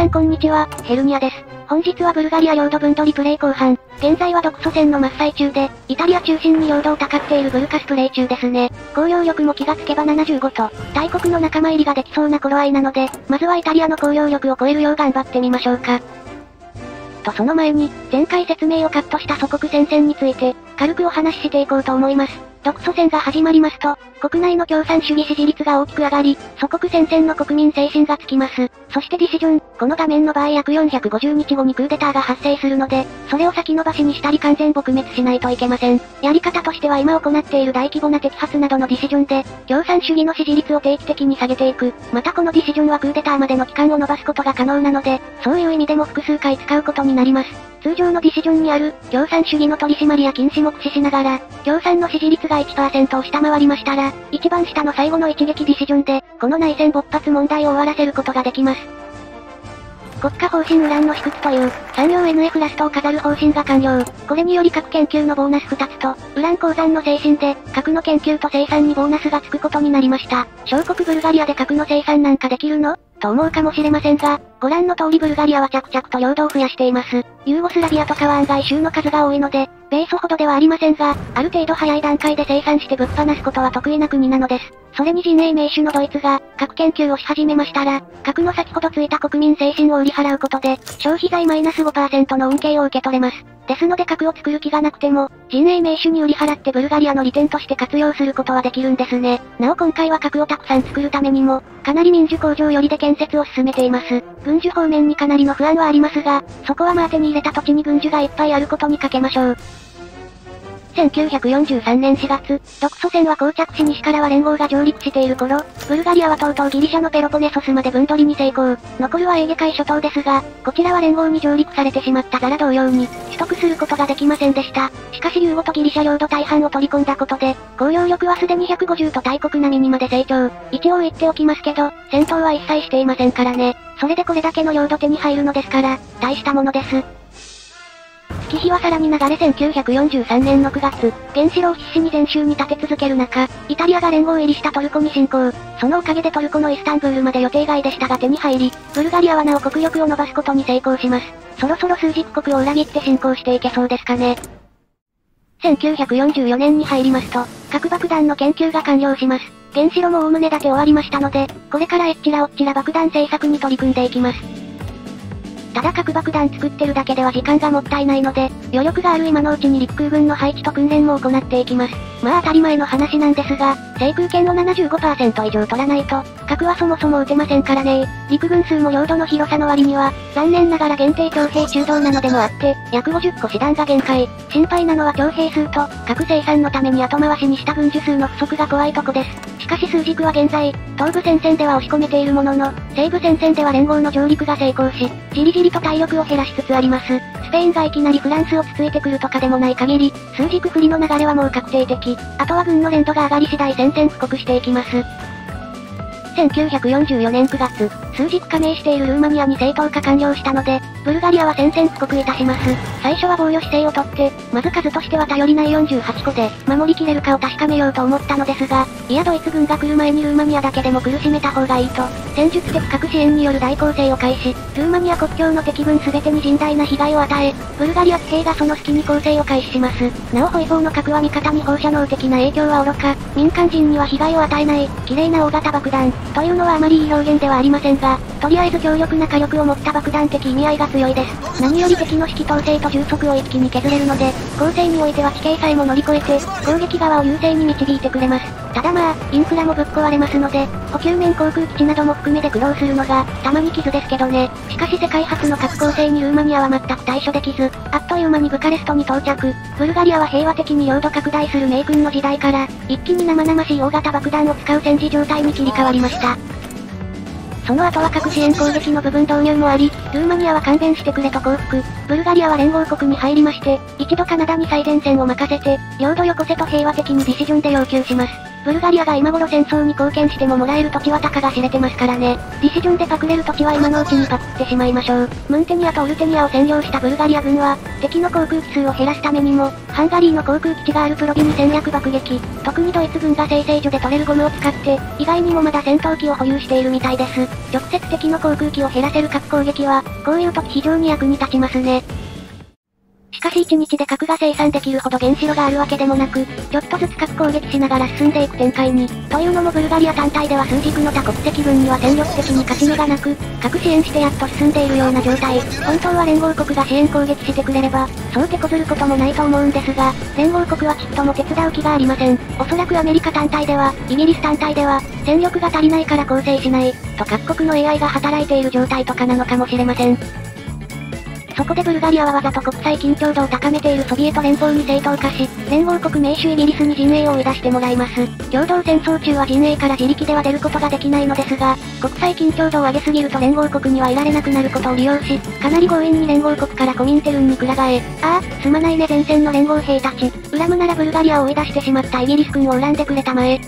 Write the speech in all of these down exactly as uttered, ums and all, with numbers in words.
さんこんにちは、ヘルニアです。本日はブルガリア領土分取りプレイ後半、現在は独ソ戦の真っ最中で、イタリア中心に領土をたかっているブルカスプレイ中ですね。攻領力も気がつけばななじゅうごと、大国の仲間入りができそうな頃合いなので、まずはイタリアの攻領力を超えるよう頑張ってみましょうか。とその前に、前回説明をカットした祖国戦線について、軽くお話ししていこうと思います。独ソ戦が始まりますと、国内の共産主義支持率が大きく上がり、祖国戦線の国民精神がつきます。そしてディシジョン、この画面の場合約よんひゃくごじゅうにちごにクーデターが発生するので、それを先延ばしにしたり完全撲滅しないといけません。やり方としては今行っている大規模な摘発などのディシジョンで、共産主義の支持率を定期的に下げていく。またこのディシジョンはクーデターまでの期間を延ばすことが可能なので、そういう意味でも複数回使うことになります。通常のディシジョンにある、共産主義の取り締まりや禁止も駆使しながら、共産の支持率が いちパーセント を下回りましたら、一番下の最後の一撃ディシジョンで、この内戦勃発問題を終わらせることができます。国家方針ウランの試掘という、産業 エヌエフ ラストを飾る方針が完了。これにより各研究のボーナスふたつと、ウラン鉱山の精神で、核の研究と生産にボーナスがつくことになりました。小国ブルガリアで核の生産なんかできるの？と思うかもしれませんが、ご覧の通りブルガリアは着々と領土を増やしています。ユーゴスラビアとかは案外州の数が多いので、米ソほどではありませんが、ある程度早い段階で生産してぶっ放すことは得意な国なのです。それに陣営名手のドイツが、核研究をし始めましたら、核の先ほどついた国民精神を売り払うことで、消費財マイナス ごパーセント の恩恵を受け取れます。ですので核を作る気がなくても、陣営名手に売り払ってブルガリアの利点として活用することはできるんですね。なお今回は核をたくさん作るためにも、かなり民需工場よりで建設を進めています。軍需方面にかなりの不安はありますが、そこはまあ手に入れた土地に軍需がいっぱいあることにかけましょう。せんきゅうひゃくよんじゅうさんねんしがつ、独ソ戦は膠着し西からは連合が上陸している頃、ブルガリアはとうとうギリシャのペロポネソスまで分取りに成功。残るはエーゲ海諸島ですが、こちらは連合に上陸されてしまったザラ同様に、取得することができませんでした。しかしユーゴとギリシャ領土大半を取り込んだことで、攻領力はすでにひゃくごじゅうと大国並みにまで成長。一応言っておきますけど、戦闘は一切していませんからね。それでこれだけの領土手に入るのですから、大したものです。月日はさらに流れせんきゅうひゃくよんじゅうさんねんのくがつ、原子炉を必死に全州に立て続ける中、イタリアが連合入りしたトルコに侵攻。そのおかげでトルコのイスタンブールまで予定外でしたが手に入り、ブルガリアはなお国力を伸ばすことに成功します。そろそろ枢軸国を裏切って侵攻していけそうですかね。せんきゅうひゃくよんじゅうよねんに入りますと、核爆弾の研究が完了します。原子炉も概ね建て終わりましたので、これからえっちらおっちら爆弾製作に取り組んでいきます。ただ核爆弾作ってるだけでは時間がもったいないので、余力がある今のうちに陸空軍の配置と訓練も行っていきます。まあ当たり前の話なんですが、制空権の ななじゅうごパーセント 以上取らないと、核はそもそも撃てませんからね。陸軍数も領土の広さの割には、残念ながら限定徴兵中道なのでもあって、約ごじゅっこ師団が限界。心配なのは徴兵数と、核生産のために後回しにした軍需数の不足が怖いとこです。しかし枢軸は現在、東部戦線では押し込めているものの、西部戦線では連合の上陸が成功し、じりじりと体力を減らしつつあります。スペインがいきなりフランスをつついてくるとかでもない限り、枢軸不利の流れはもう確定的。あとは軍の連度が上がり次第戦線布告していきます。せんきゅうひゃくよんじゅうよねんくがつ、枢軸加盟しているルーマニアに正当化完了したので、ブルガリアは宣戦布告いたします。最初は防御姿勢をとって、まず数としては頼りないよんじゅうはっこで、守りきれるかを確かめようと思ったのですが、いやドイツ軍が来る前にルーマニアだけでも苦しめた方がいいと、戦術的核支援による大攻勢を開始、ルーマニア国境の敵軍全てに甚大な被害を与え、ブルガリア騎兵がその隙に攻勢を開始します。なおホイフォーの核は味方に放射能的な影響は愚か、民間人には被害を与えない、綺麗な大型爆弾、というのはあまりいい表現ではありませんが、とりあえず強力な火力を持った爆弾的意味合いが強いです。何より敵の指揮統制と重速を一気に削れるので、攻勢においては地形さえも乗り越えて、攻撃側を優勢に導いてくれます。ただまあ、インフラもぶっ壊れますので、補給面航空基地なども含めで苦労するのが、たまに傷ですけどね。しかし世界初の核攻勢にルーマニアは全く対処できず、あっという間にブカレストに到着。ブルガリアは平和的に領土拡大する名君の時代から、一気に生々しい大型爆弾を使う戦時状態に切り替わりました。その後は核支援攻撃の部分導入もあり、ルーマニアは勘弁してくれと降伏、ブルガリアは連合国に入りまして、一度カナダに最前線を任せて、領土よこせと平和的にディシジョンで要求します。ブルガリアが今頃戦争に貢献してももらえる土地はたかが知れてますからね。ディシジョンでパクれる土地は今のうちにパクってしまいましょう。ムンテニアとオルテニアを占領したブルガリア軍は、敵の航空機数を減らすためにも、ハンガリーの航空基地があるプロビに戦略爆撃。特にドイツ軍が製成所で取れるゴムを使って、意外にもまだ戦闘機を保有しているみたいです。直接敵の航空機を減らせる核攻撃は、こういう時非常に役に立ちますね。しかしいちにちで核が生産できるほど原子炉があるわけでもなく、ちょっとずつ核攻撃しながら進んでいく展開に。というのもブルガリア単体では数軸の他国籍軍には戦力的に勝ち目がなく、核支援してやっと進んでいるような状態。本当は連合国が支援攻撃してくれれば、そう手こずることもないと思うんですが、連合国はちっとも手伝う気がありません。おそらくアメリカ単体では、イギリス単体では、戦力が足りないから構成しない、と各国の エーアイ が働いている状態とかなのかもしれません。そこでブルガリアはわざと国際緊張度を高めているソビエト連邦に正当化し、連合国盟主イギリスに陣営を追い出してもらいます。共同戦争中は陣営から自力では出ることができないのですが、国際緊張度を上げすぎると連合国にはいられなくなることを利用し、かなり強引に連合国からコミンテルンにくら替え、ああ、すまないね前線の連合兵たち、恨むならブルガリアを追い出してしまったイギリス軍を恨んでくれたまえ。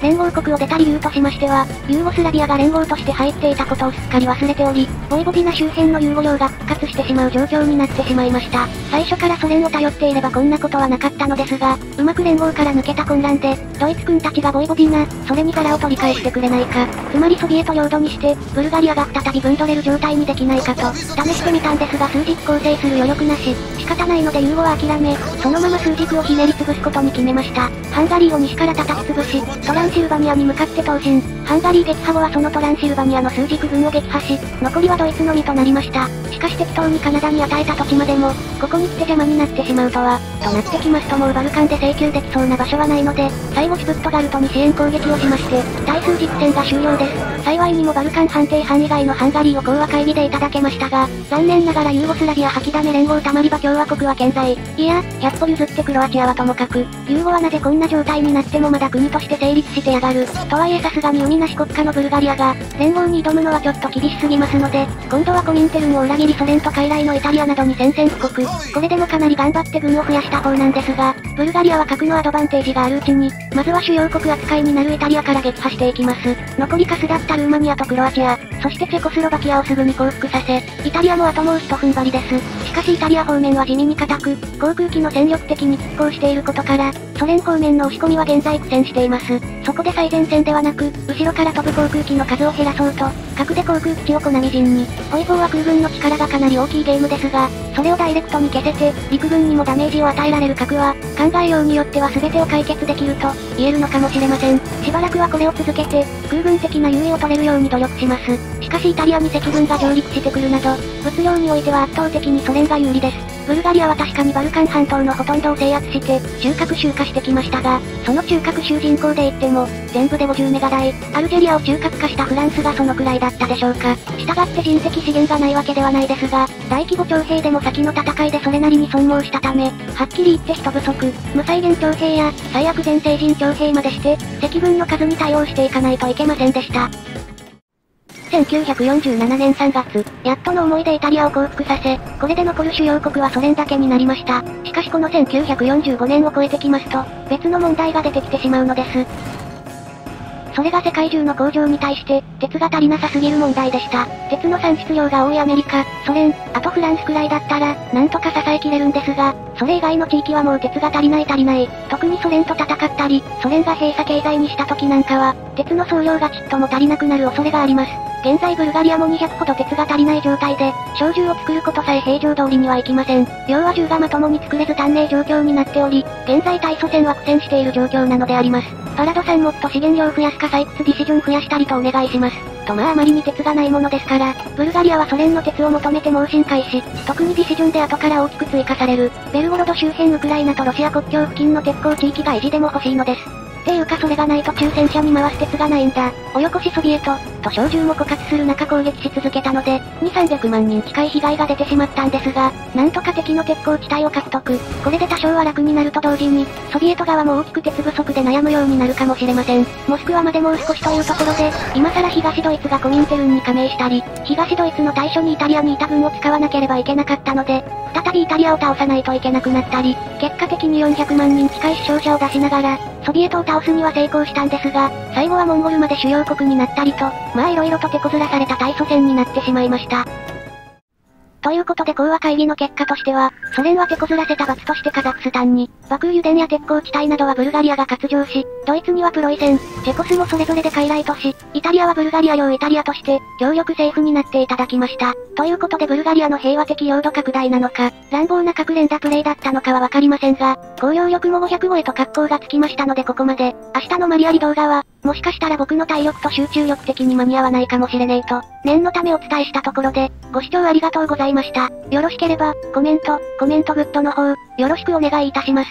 連合国を出た理由としましては、ユーゴスラビアが連合として入っていたことをすっかり忘れており、ボイボディナ周辺のユーゴ領が復活してしまう状況になってしまいました。最初からソ連を頼っていればこんなことはなかったのですが、うまく連合から抜けた混乱で、ドイツ軍たちがボイボディナ、それに柄を取り返してくれないか、つまりソビエト領土にして、ブルガリアが再び分取れる状態にできないかと、試してみたんですが数軸構成する余力なし、仕方ないのでユーゴは諦め、そのまま数軸をひねり潰すことに決めました。ハンガリーを西から叩き潰し、トランシルバニアに向かって投進。ハンガリー撃破後はそのトランシルバニアの数軸軍を撃破し、残りはドイツのみとなりました。しかし適当にカナダに与えた土地までも、ここに来て邪魔になってしまうとは、となってきますともうバルカンで請求できそうな場所はないので、最後シュプットガルトに支援攻撃をしまして、対数軸戦が終了です。幸いにもバルカン判定班以外のハンガリーを講和会議でいただけましたが、残念ながらユーゴスラビア吐きだめ連合たまり場共和国は健在。いや、百歩譲ってクロアチアはともかく、ユーゴはなぜこんな状態になってもまだ国として成立してやがる。とはいえさすがに海なし国家のブルガリアが連合に挑むのはちょっと厳しすぎますので、今度はコミンテルンを裏切りソ連と傀儡のイタリアなどに宣戦布告。これでもかなり頑張って軍を増やした方なんですが、ブルガリアは核のアドバンテージがあるうちに、まずは主要国扱いになるイタリアから撃破していきます。残りカスだったルーマニアとクロアチア、そしてチェコスロバキアをすぐに降伏させ、イタリアもあともう一踏ん張りです。しかしイタリア方面は地味に固く、航空機の戦力的に拮抗していることから、ソ連方面の押し込みは現在苦戦しています。そこで最前線ではなく、後ろから飛ぶ航空機の数を減らそうと、核で航空基地を粉みじんに。包囲網は空軍の力がかなり大きいゲームですが、それをダイレクトに消せて、陸軍にもダメージを与えられる核は、考えようによっては全てを解決できると、言えるのかもしれません。しばらくはこれを続けて、空軍的な優位を取れるように努力します。しかしイタリアに赤軍が上陸してくるなど、物量においては圧倒的にソ連が有利です。ブルガリアは確かにバルカン半島のほとんどを制圧して、中核州化してきましたが、その中核州人口で言っても、全部でごじゅうメガ台、アルジェリアを中核化したフランスがそのくらいだったでしょうか。したがって人的資源がないわけではないですが、大規模徴兵でも先の戦いでそれなりに損耗したため、はっきり言って人不足、無再現徴兵や、最悪全成人徴兵までして、敵軍の数に対応していかないといけませんでした。せんきゅうひゃくよんじゅうななねんさんがつ、やっとの思いでイタリアを降伏させ、これで残る主要国はソ連だけになりました。しかしこのせんきゅうひゃくよんじゅうごねんを超えてきますと、別の問題が出てきてしまうのです。それが世界中の工場に対して、鉄が足りなさすぎる問題でした。鉄の産出量が多いアメリカ、ソ連、あとフランスくらいだったら、なんとか支えきれるんですが、それ以外の地域はもう鉄が足りない足りない。特にソ連と戦ったり、ソ連が閉鎖経済にした時なんかは、鉄の総量がちっとも足りなくなる恐れがあります。現在ブルガリアもにひゃくほど鉄が足りない状態で、小銃を作ることさえ平常通りにはいきません。要は銃がまともに作れず短命状況になっており、現在対ソ戦は苦戦している状況なのであります。パラドさんもっと資源量増やすか採掘ディシジョン増やしたりとお願いします。とまああまりに鉄がないものですから、ブルガリアはソ連の鉄を求めて猛進開始、特にディシジョンで後から大きく追加される、ベルゴロド周辺ウクライナとロシア国境付近の鉄鋼地域が維持でも欲しいのです。っていうかそれがないと抽選車に回す鉄がないんだ。およこしソビエト、と小銃も枯渇する中攻撃し続けたので、にせんさんびゃくまんにん近い被害が出てしまったんですが、なんとか敵の鉄鋼地帯を獲得。これで多少は楽になると同時に、ソビエト側も大きく鉄不足で悩むようになるかもしれません。モスクワまでもう少しというところで、今更東ドイツがコミンテルンに加盟したり、東ドイツの対処にイタリアにいた軍を使わなければいけなかったので、再びイタリアを倒さないといけなくなったり、結果的によんひゃくまんにん近い死傷者を出しながら、ソビエトを倒すには成功したんですが、最後はモンゴルまで主要国になったりと、まあ色々と手こずらされた大祖先になってしまいました。ということで講和会議の結果としては、ソ連は手こずらせた罰としてカザフスタンに、爆雨油田や鉄鋼地帯などはブルガリアが割譲し、ドイツにはプロイセン、チェコスもそれぞれで傀儡とし、イタリアはブルガリア領イタリアとして、協力政府になっていただきました。ということでブルガリアの平和的領土拡大なのか、乱暴な各連打プレイだったのかはわかりませんが、考慮力もごひゃく超えと格好がつきましたのでここまで、明日のマリアリ動画は、もしかしたら僕の体力と集中力的に間に合わないかもしれないと、念のためお伝えしたところで、ご視聴ありがとうございました。よろしければ、コメント、コメントグッドの方、よろしくお願いいたします。